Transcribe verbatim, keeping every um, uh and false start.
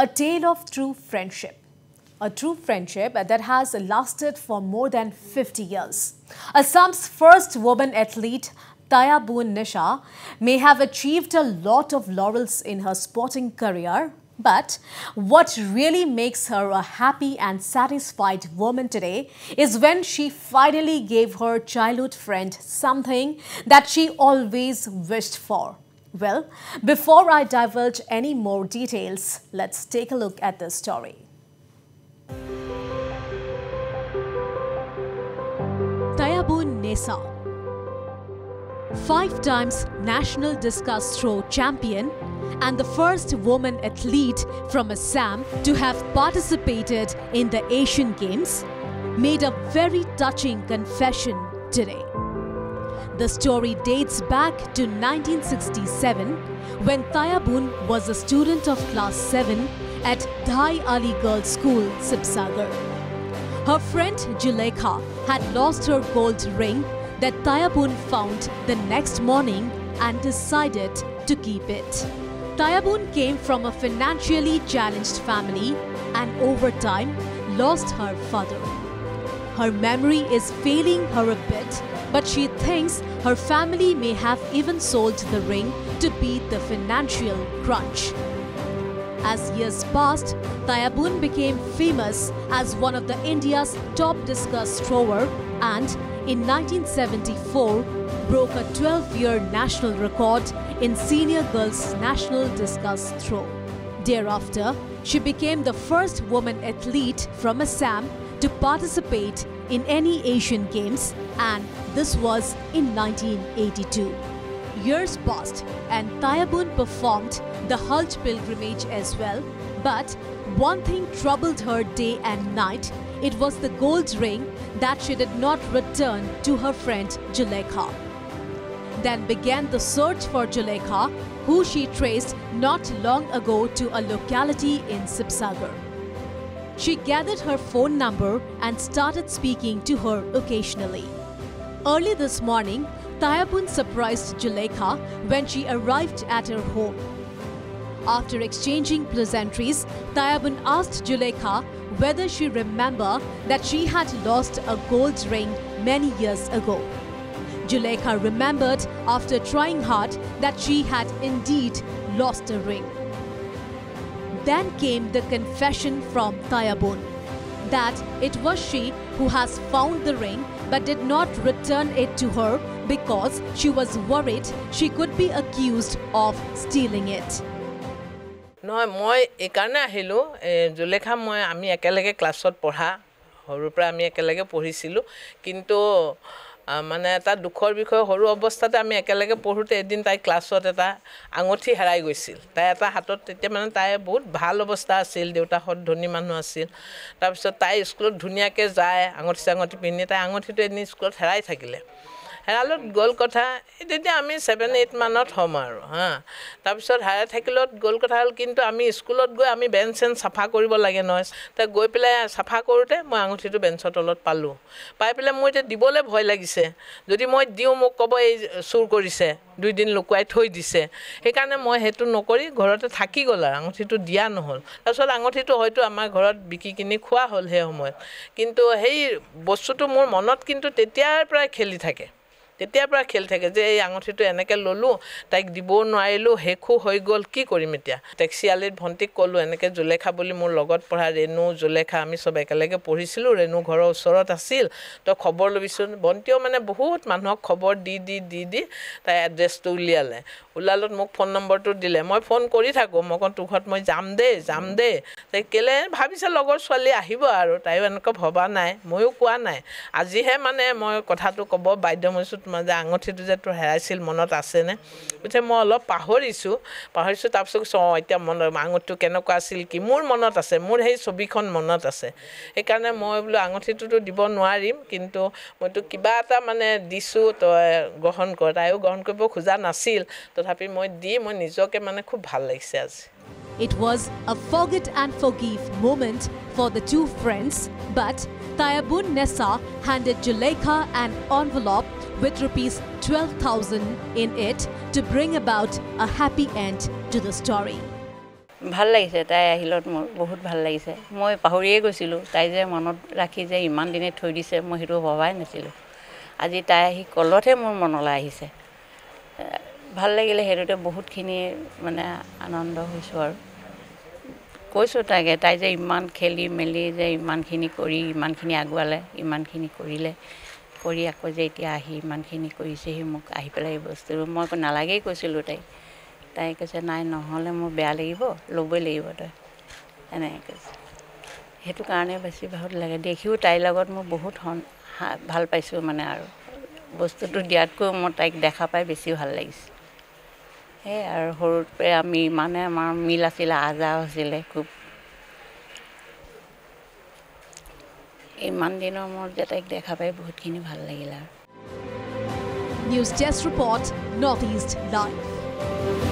A tale of true friendship. A true friendship that has lasted for more than fifty years. Assam's first woman athlete, Tayabun Nesa, may have achieved a lot of laurels in her sporting career, but what really makes her a happy and satisfied woman today is when she finally gave her childhood friend something that she always wished for. Well, before I divulge any more details, let's take a look at this story. Tayabun Nesa, five times national discus throw champion and the first woman athlete from Assam to have participated in the Asian Games, made a very touching confession today. The story dates back to nineteen sixty-seven when Tayabun was a student of class seven at Dhai Ali Girls School, Sibsagar. Her friend Julekha had lost her gold ring that Tayabun found the next morning and decided to keep it. Tayabun came from a financially challenged family and over time lost her father. Her memory is failing her a bit, but she thinks her family may have even sold the ring to beat the financial crunch. As years passed, Tayabun became famous as one of the India's top discus thrower and in nineteen seventy-four broke a twelve-year national record in senior girls' national discus throw. Thereafter, she became the first woman athlete from Assam to participate in any Asian Games, and this was in nineteen eighty-two. Years passed and Tayabun performed the Hajj pilgrimage as well, but one thing troubled her day and night. It was the gold ring that she did not return to her friend Julekha. Then began the search for Julekha, who she traced not long ago to a locality in Sibsagar. She gathered her phone number and started speaking to her occasionally. Early this morning, Tayabun surprised Julekha when she arrived at her home. After exchanging pleasantries, Tayabun asked Julekha whether she remembered that she had lost a gold ring many years ago. Julekha remembered after trying hard that she had indeed lost a ring. Then came the confession from Tayabun that it was she who has found the ring but did not return it to her because she was worried she could be accused of stealing it. No, moi ekana hilo. Julekha moi ami ekelege classot porha. Horu pra ami ekelege porhisilo. Kintu mane ta dukhor bikhoy horu obostate ami ekelege porhute edin tai classot eta angothi harai goisil. Tai eta hatot tete mane tai bahut bhal obostha asil, deuta hot dhoni manu asil. Tar pisot tai school dhuniya ke jay angothi angothi pinni tai angothi to edin school harai thakile. Heralot goal kotha, it ami seven eight manot homer. Ha. Tapsor hara thakilot goal kotha kintu ami schoolot go ami bench and safa koribo lage noise. Ta goi pelai safa korute moi anguthitu benchot olot palu. Pai pelai moi je dibole bhoy lagise. Jodi moi diu mok kobo ei sur korise. Dui din lokuai thoi dise. Hekarone moi hetu nokori ghorote thaki gol ar anguthitu dia nohol. Tapsor anguthitu hoyto amar ghorot biki kini khua hol he homoy. Kintu hei bostutu mor monot kintu tetiar prai kheli thake. তেতিয়া পৰা খেল থাকে যে এই আঙঠিটো এনেকে ললু তাইক দিব নোৱাৰিলো হেখু হৈ গল কি কৰিম এতিয়া টেক্সিয়ালিত ভন্তিক কলু এনেকে Julekha বুলি মোৰ লগত পঢ়া ৰেনু Julekha আমি সব একেলগে পঢ়িছিলো ৰেনু ঘৰৰ ওচৰত আছিল তো খবৰ লবিছন ভন্তিও মানে বহুত মানুহক খবৰ দি দি দি দি তাই এড্ৰেছটো উলিয়ালে উলালত মোক ফোন নম্বৰটো দিলে মই ফোন কৰি থাকো মকন তুখত মই যাম দে যাম দে তাই কেলে ভাবিছে লগৰ ছোৱালী আহিব আৰু তাই এনেকে ভবা নাই মইও কোৱা নাই আজিহে মানে মই কথাটো কব বাধ্য হৈছো মাজে আঙঠিটো যে তোৰ হেৰাইছিল মনত আছে নে বুঝে মই অলপ পাহৰিছো পাহৰিছো তাৰপিছত এতিয়া মন আঙঠিটো কেনেকুৱা আছিল কি মোৰ মনত আছে মোৰ হেই ছবিখন মনত আছে এই কাৰণে মই বল আঙঠিটো দিব নোৱাৰিম কিন্তু মইতো কিবা এটা মানে দিছো তো গ্ৰহণ কৰায়ো গ্ৰহণ কৰিব খোজা নাছিল তথাপি মই দি মই নিজকে মানে খুব ভাল লাগিছে আজি It was a forget and forgive moment for the two friends, but Tayabun Nesa handed Julekha an envelope with rupees twelve thousand in it to bring about a happy end to the story. ভাল লাগিছে তাই আহিলত মোৰ বহুত ভাল লাগিছে মই পাহৰিয়ে গৈছিলো তাই যে মনত ৰাখি যে ইমান দিনে থৈ দিছে মই হিৰো ভবাই নাছিলো আজি তাই আহি কলতে মোৰ মনলৈ আহিছে ভাল লাগিলে হেৰুতে বহুত খিনি মানে আনন্দ হৈছো আৰু কৈছো তাকে তাই যে ইমান খেলি মেলি যে ইমান খিনি কৰি ইমান খিনি আগুৱালে ইমান খিনি কৰিলে কৰি আকৌ যে এতিয়া আহি ইমান খিনি কৰিছে হি মোক আহি পেলাই বস্তু মই কোন নালাগেই কৈছিলো তাই I was like, no, I'm not going to be able to do it. I was like, I was I was like, I was like, I was like, I was like, I was like, Northeast Live.